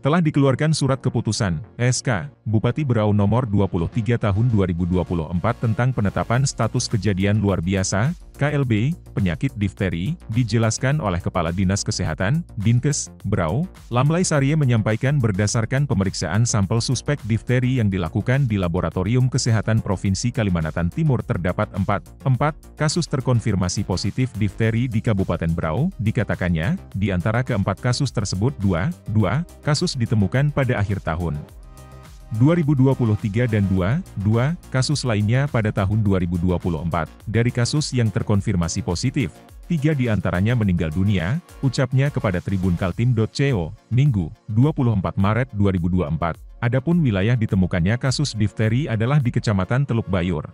telah dikeluarkan surat keputusan (SK) Bupati Berau Nomor 23 Tahun 2024 tentang penetapan status kejadian luar biasa (KLB) penyakit difteri. Dijelaskan oleh Kepala Dinas Kesehatan Dinkes Berau, Lamlay Sarie menyampaikan berdasarkan pemeriksaan sampel suspek difteri yang dilakukan di Laboratorium Kesehatan Provinsi Kalimantan Timur terdapat 4 kasus terkonfirmasi positif difteri di Kabupaten Berau. Dikatakannya, di antara keempat kasus tersebut 2 kasus ditemukan pada akhir tahun 2023 dan 2 kasus lainnya pada tahun 2024. Dari kasus yang terkonfirmasi positif, 3 diantaranya meninggal dunia, ucapnya kepada Tribun Kaltim.co, Minggu, 24 Maret 2024. Adapun wilayah ditemukannya kasus difteri adalah di Kecamatan Teluk Bayur,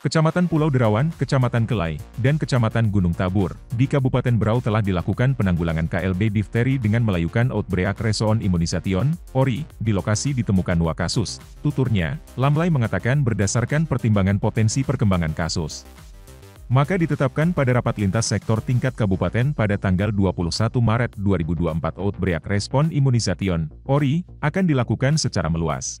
Kecamatan Pulau Derawan, Kecamatan Kelay, dan Kecamatan Gunung Tabur. Di Kabupaten Berau telah dilakukan penanggulangan KLB difteri dengan melayukan Outbreak Respon Imunization (ORI). Di lokasi ditemukan 2 kasus. Tuturnya, Lamlay mengatakan berdasarkan pertimbangan potensi perkembangan kasus, maka ditetapkan pada rapat lintas sektor tingkat kabupaten pada tanggal 21 Maret 2024 Outbreak Respon Imunization (ORI) akan dilakukan secara meluas.